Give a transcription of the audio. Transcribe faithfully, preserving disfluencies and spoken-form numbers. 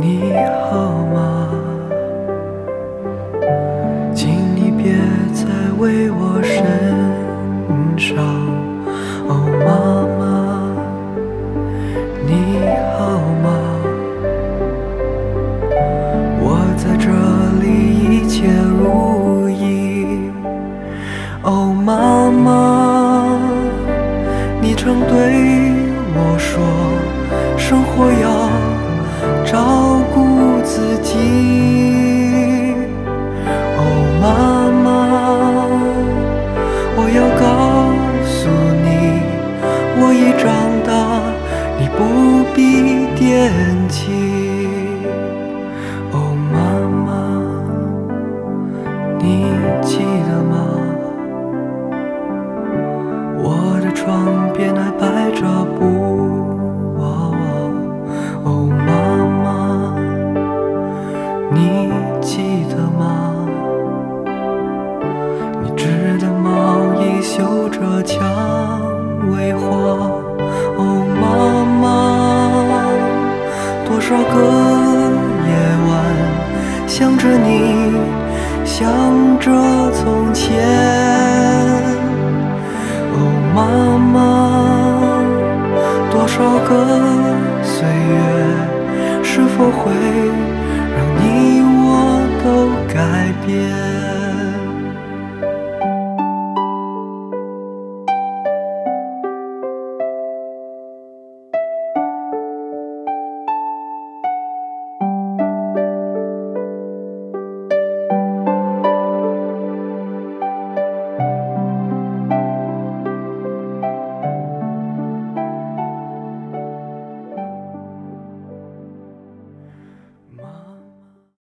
你好吗？请你别再为我身上，哦，妈妈，你好吗？我在这里一切如意，哦，妈妈，你常对我说，生活要 照顾自己，哦，妈妈，我要告诉你，我已长大，你不必惦记。哦，妈妈，你记得吗？我的床边还摆着布。 你记得吗？你织的毛衣绣着蔷薇花，哦，妈妈，多少个夜晚想着你，想着从前，哦，妈妈，多少个岁月是否会 让你我都改变。